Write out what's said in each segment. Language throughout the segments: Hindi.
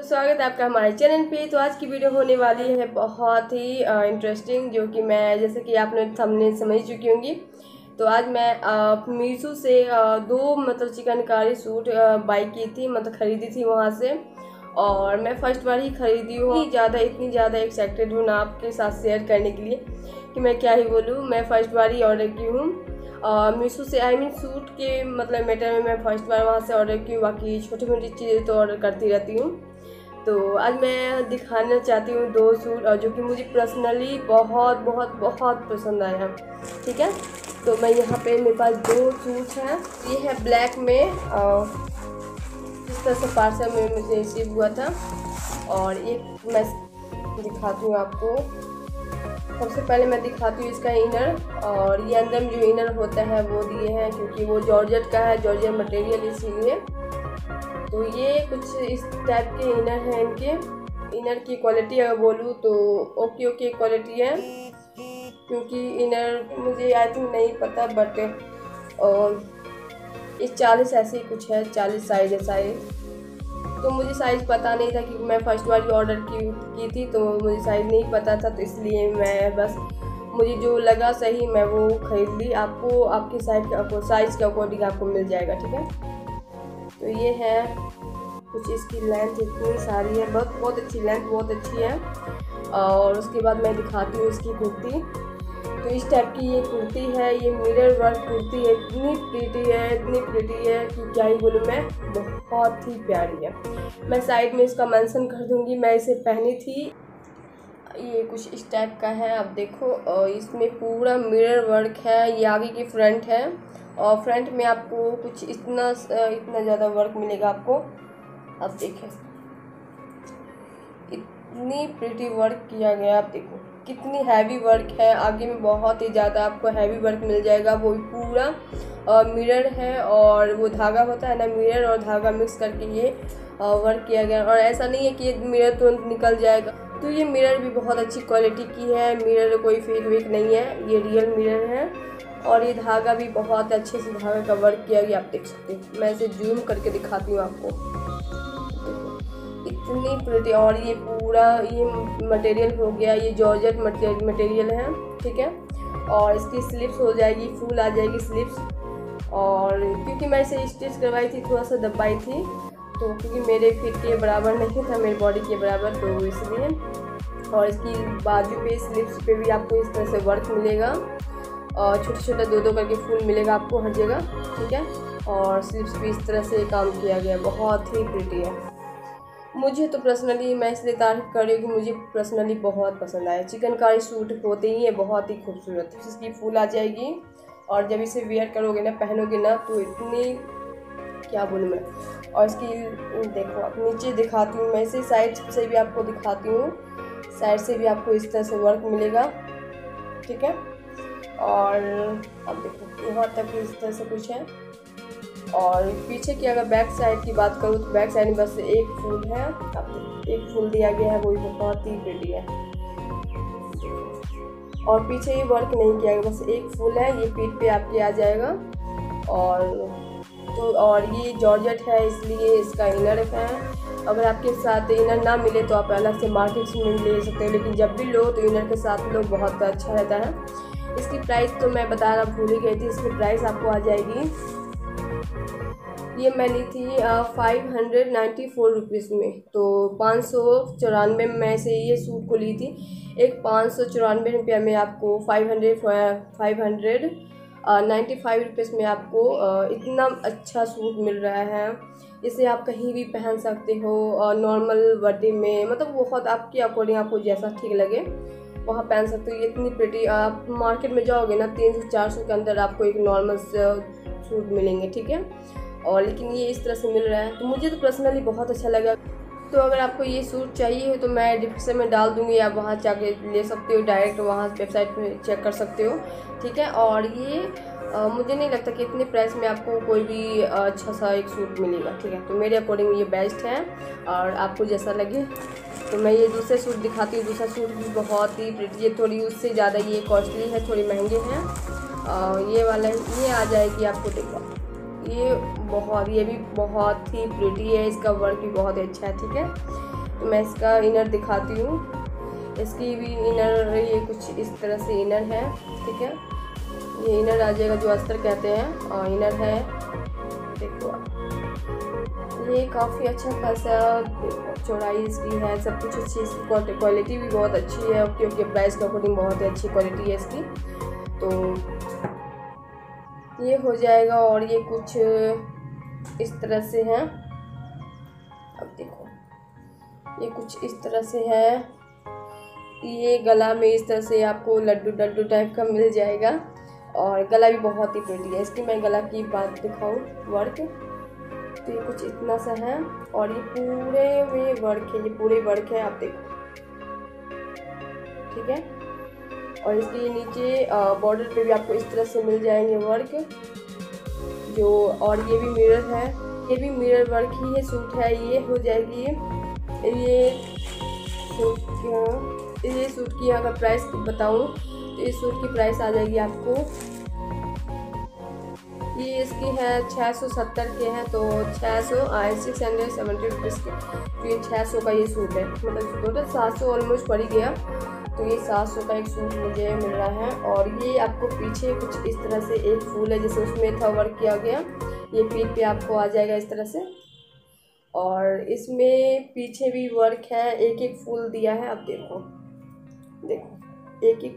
तो स्वागत है आपका हमारे चैनल पे। तो आज की वीडियो होने वाली है बहुत ही इंटरेस्टिंग, जो कि मैं जैसे कि आपने थंबनेल समझ चुकी होंगी। तो आज मैं मीशो से दो चिकनकारी सूट बाई की थी, खरीदी थी वहाँ से, और मैं फर्स्ट बार ही खरीदी हूँ। इतनी ज़्यादा एक्साइटेड हूँ ना आपके साथ शेयर करने के लिए कि मैं क्या ही बोलूँ। मैं फर्स्ट बार ही ऑर्डर की हूँ मीशो से, आई मीन सूट के मैटर में मैं फर्स्ट बार वहाँ से ऑर्डर की हूँ। बाकी छोटी मोटी चीज़ें तो ऑर्डर करती रहती हूँ। तो आज मैं दिखाना चाहती हूँ दो सूट जो कि मुझे पर्सनली बहुत बहुत बहुत पसंद आया। ठीक है, तो मैं यहाँ पे मेरे पास दो सूट हैं। ये है ब्लैक में, इस तरह से पार्सल में मुझे रिसीव हुआ था। और एक मैं दिखाती हूँ आपको। सबसे पहले मैं दिखाती हूँ इसका इनर। और ये अंदर में जो इनर होता है वो दिए हैं, क्योंकि वो जॉर्जेट का है, जॉर्जेट मटेरियल, इसीलिए। तो ये कुछ इस टाइप के इनर हैं। इनके इनर की क्वालिटी अगर बोलूँ तो ओके क्वालिटी है, क्योंकि इनर मुझे आई थिंक नहीं पता, बट इस 40 ऐसे ही कुछ है, 40 साइज है। तो मुझे साइज़ पता नहीं था, क्योंकि मैं फर्स्ट बार ही ऑर्डर की थी, तो मुझे साइज़ नहीं पता था। तो इसलिए मैं बस मुझे जो लगा सही मैं वो ख़रीद ली। आपको आपके साइज़ के अकॉर्डिंग आपको मिल जाएगा। ठीक है, तो ये है कुछ इसकी लेंथ, इतनी सारी है, बहुत अच्छी लेंथ, बहुत अच्छी है। और उसके बाद मैं दिखाती हूँ इसकी कुर्ती। तो इस टाइप की ये कुर्ती है, ये मिरर वर्क कुर्ती है। इतनी प्रीटी है कि क्या ही बोलूँ मैं, बहुत ही प्यारी है। मैं साइड में इसका मेंशन कर दूँगी। मैं इसे पहनी थी। ये कुछ इस टाइप का है, आप देखो। और इसमें पूरा मिरर वर्क है। ये आगे की फ्रंट है, और फ्रंट में आपको कुछ इतना ज़्यादा वर्क मिलेगा आपको। आप देखें, इतनी प्रिटी वर्क किया गया। आप देखो कितनी हैवी वर्क है। आगे में बहुत ही ज़्यादा आपको हैवी वर्क मिल जाएगा, वो पूरा मिरर है। और वो धागा होता है ना, मिरर और धागा मिक्स करके ये वर्क किया गया। और ऐसा नहीं है कि ये मिरर तुरंत निकल जाएगा। तो ये मिरर भी बहुत अच्छी क्वालिटी की है। मिरर कोई फेक वेक नहीं है, ये रियल मिरर है। और ये धागा भी बहुत अच्छे से धागे का वर्क किया गया, आप देख सकते हैं। मैं इसे जूम करके दिखाती हूँ आपको। इतनी प्रिटी। और ये पूरा ये मटेरियल हो गया, ये जॉर्जेट मटेरियल है। ठीक है, और इसकी स्लिप्स हो जाएगी, फूल आ जाएगी स्लिप्स। और क्योंकि मैं इसे स्टिच करवाई थी, थोड़ा सा दबाई थी, तो क्योंकि मेरे फिट के बराबर नहीं था, मेरे बॉडी के बराबर, तो इसलिए। और इसकी बाजू पे, स्लिप्स पे भी आपको इस तरह से वर्क मिलेगा। और छोटा छोटा दो करके फूल मिलेगा आपको हर जगह। ठीक है, और स्लिप्स भी इस तरह से काम किया गया, बहुत ही प्रिटी है। मुझे तो पर्सनली, मैं इसलिए तारीफ कर रही हूँ कि मुझे पर्सनली बहुत पसंद आया। चिकनकारी सूट होते ही है बहुत ही खूबसूरत। इसकी फूल आ जाएगी, और जब इसे वेयर करोगे ना, पहनोगे ना, तो इतनी क्या बोलूँ मैं। और इसकी देखो, आप नीचे दिखाती हूँ मैं इसे, साइड से भी आपको दिखाती हूँ। साइड से भी आपको इस तरह से वर्क मिलेगा। ठीक है, और अब देखो यहाँ तक इस तरह से कुछ है। और पीछे की अगर बैक साइड की बात करूँ तो बैक साइड में बस एक फूल है, अब एक फूल दिया गया है, वो भी बहुत ही प्रिटी है। और पीछे ये वर्क नहीं किया गया, बस एक फूल है, ये पीठ पे आपके आ जाएगा। और ये जॉर्जेट है, इसलिए इसका इनर है। अगर आपके साथ इनर ना मिले तो आप अलग से मार्केट्स में ले सकते हो, लेकिन जब भी लो तो इनर के साथ लो, बहुत अच्छा रहता है। इसकी प्राइस तो मैं बताना भूल ही गई थी। इसकी प्राइस आपको आ जाएगी, ये मैं ली थी 594 रुपीज़ में। तो 594 में मैं से ये सूट को ली थी। एक 594 रुपया में आपको 595 रुपीज़ में आपको इतना अच्छा सूट मिल रहा है। इसे आप कहीं भी पहन सकते हो, नॉर्मल बर्थडे में, बहुत आपके अकॉर्डिंग, आपको जैसा ठीक लगे वहाँ पहन सकते हो। इतनी प्रिटी। आप मार्केट में जाओगे ना, 300-400 के अंदर आपको एक नॉर्मल सूट मिलेंगे। ठीक है, और लेकिन ये इस तरह से मिल रहा है, तो मुझे तो पर्सनली बहुत अच्छा लगा। तो अगर आपको ये सूट चाहिए हो तो मैं डिस्क्रिप्शन में डाल दूँगी, आप वहाँ जाके ले सकते हो, डायरेक्ट वहाँ वेबसाइट में चेक कर सकते हो। ठीक है, और ये मुझे नहीं लगता कि इतने प्राइस में आपको कोई भी अच्छा सा एक सूट मिलेगा। ठीक है, तो मेरे अकॉर्डिंग ये बेस्ट है, और आपको जैसा लगे। तो मैं ये दूसरे सूट दिखाती हूँ। दूसरा सूट भी बहुत ही प्रिटी है, थोड़ी उससे ज़्यादा ये कॉस्टली है, थोड़ी महंगे हैं। ये वाला, ये आ जाएगी आपको, देखो ये भी बहुत ही प्रिटी है, इसका वर्क भी बहुत ही अच्छा है। ठीक है, तो मैं इसका इनर दिखाती हूँ। इसकी भी इनर ये कुछ इस तरह से इनर है। ठीक है, ये इनर आ जाएगा जो अस्तर कहते हैं, और इनर है देखो, ये काफ़ी अच्छा खासा चौड़ाई इसकी है, सब कुछ अच्छी। इसकी क्वालिटी भी बहुत अच्छी है क्योंकि प्राइस के अकॉर्डिंग बहुत ही अच्छी क्वालिटी है इसकी। तो ये हो जाएगा, और ये कुछ इस तरह से है। अब देखो ये कुछ इस तरह से है। ये गला में इस तरह से आपको लड्डू डड्डू टाइप का मिल जाएगा, और गला भी बहुत ही प्रिटी है इसकी। मैं गला की बात दिखाऊँ वर्क, तो ये कुछ इतना सा है, और ये पूरे में वर्क है, ये पूरे वर्क है, आप देखो। ठीक है, और इसके नीचे बॉर्डर पे भी आपको इस तरह से मिल जाएंगे वर्क जो, और ये भी मिरर है, ये भी मिरर वर्क ही है, सूट है। ये हो जाएगी, ये सूट की अगर प्राइस बताऊँ तो इस सूट की प्राइस आ जाएगी आपको, ये इसकी है 670 के हैं, तो 600 तो ये 600 का ये सूट है, मतलब टोटल 700 ऑलमोस्ट पड़ ही गया। तो ये 700 का एक सूट मुझे मिल रहा है। और ये आपको पीछे कुछ इस तरह से एक फूल है जैसे उसमें था वर्क किया गया, ये पीठ पे आपको आ जाएगा इस तरह से, और इसमें पीछे भी वर्क है, एक एक फूल दिया है, आप देखो देखो एक एक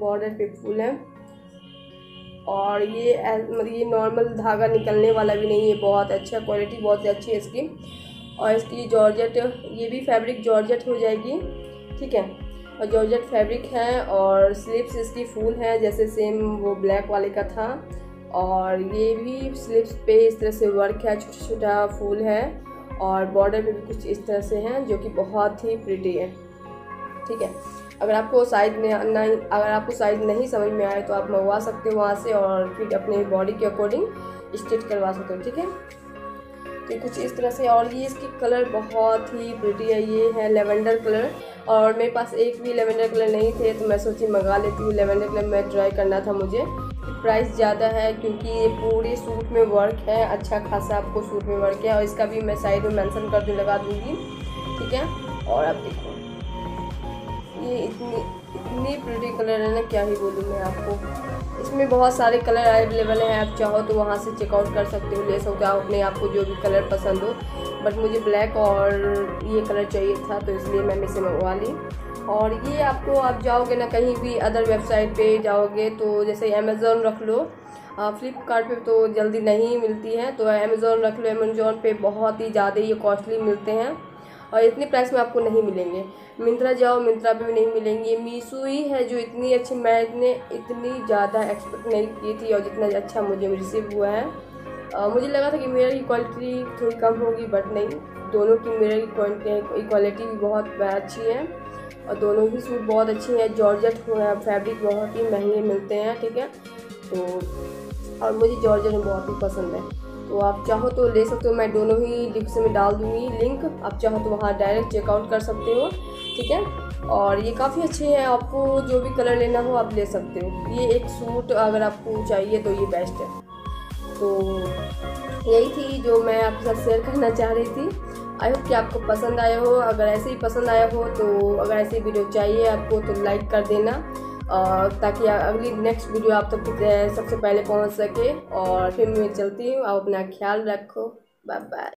बॉर्डर पे फूल है। और ये नॉर्मल धागा निकलने वाला भी नहीं है, बहुत अच्छा, क्वालिटी बहुत अच्छी है इसकी। और इसकी जॉर्जेट, ये भी फैब्रिक जॉर्जेट हो जाएगी। ठीक है, और जॉर्जेट फैब्रिक है, और स्लीव्स इसकी फूल है जैसे सेम वो ब्लैक वाले का था, और ये भी स्लीव्स पे इस तरह से वर्क है, छोटा छोटा फूल है, और बॉर्डर पे भी कुछ इस तरह से हैं जो कि बहुत ही प्रिटी है। ठीक है, अगर आपको साइज़ नहीं समझ में आए तो आप मंगवा सकते हो वहाँ से, और फिर अपने बॉडी के अकॉर्डिंग स्टिच करवा सकते हो। ठीक है, तो कुछ इस तरह से, और ये इसकी कलर बहुत ही प्रिटी है, ये है लेवेंडर कलर, और मेरे पास एक भी लेवेंडर कलर नहीं थे तो मैं सोची मंगा लेती हूँ, लेवेंडर कलर में ट्राई करना था मुझे। प्राइस ज़्यादा है क्योंकि ये पूरे सूट में वर्क है, अच्छा खासा आपको सूट में वर्क है, और इसका भी मैं साइड में मेंशन कर दूँ, लगा दूँगी। ठीक है, और आप देखो ये इतनी प्रिटी कलर है ना, क्या ही बोलूँ मैं आपको। इसमें बहुत सारे कलर अवेलेबल हैं, आप चाहो तो वहाँ से चेकआउट कर सकते हो, ले सकते हो अपने आपको जो भी कलर पसंद हो, बट मुझे ब्लैक और ये कलर चाहिए था तो इसलिए मैंने इसे मंगवा ली। और ये आपको, आप जाओगे ना कहीं भी अदर वेबसाइट पे जाओगे तो जैसे अमेज़ोन रख लो, फ्लिपकार्ट पे तो जल्दी नहीं मिलती है, तो अमेज़ोन रख लो, अमेज़ोन पे बहुत ही ज़्यादा ये कॉस्टली मिलते हैं और इतने प्राइस में आपको नहीं मिलेंगे। मिंत्रा जाओ, मिंत्रा पे भी नहीं मिलेंगे। मीशो ही है जो इतनी अच्छी, मैंने इतनी ज़्यादा एक्सपेक्ट नहीं की थी, और जितना अच्छा मुझे रिसीव हुआ है, मुझे लगा था कि मिरर की क्वालिटी थोड़ी कम होगी, बट नहीं, दोनों की मिरर की क्वालिटी भी बहुत अच्छी है, और दोनों ही सूट बहुत अच्छे हैं। जॉर्जेट फैब्रिक बहुत ही महंगे मिलते हैं। ठीक है, तो और मुझे जॉर्जेट में बहुत ही पसंद है, तो आप चाहो तो ले सकते हो, मैं दोनों ही डिस्क्रिप्शन में डाल दूँगी लिंक, आप चाहो तो वहाँ डायरेक्ट चेकआउट कर सकते हो। ठीक है, और ये काफ़ी अच्छे हैं, आपको जो भी कलर लेना हो आप ले सकते हो। ये एक सूट अगर आपको चाहिए तो ये बेस्ट है। तो यही थी जो मैं आपके साथ शेयर करना चाह रही थी। आई होप कि आपको पसंद आया हो। अगर ऐसे ही पसंद आया हो तो, अगर ऐसी वीडियो चाहिए आपको तो लाइक कर देना, ताकि अगली नेक्स्ट वीडियो आप तक सबसे पहले पहुंच सके। और फिर मैं चलती हूँ, आप अपना ख्याल रखो, बाय बाय।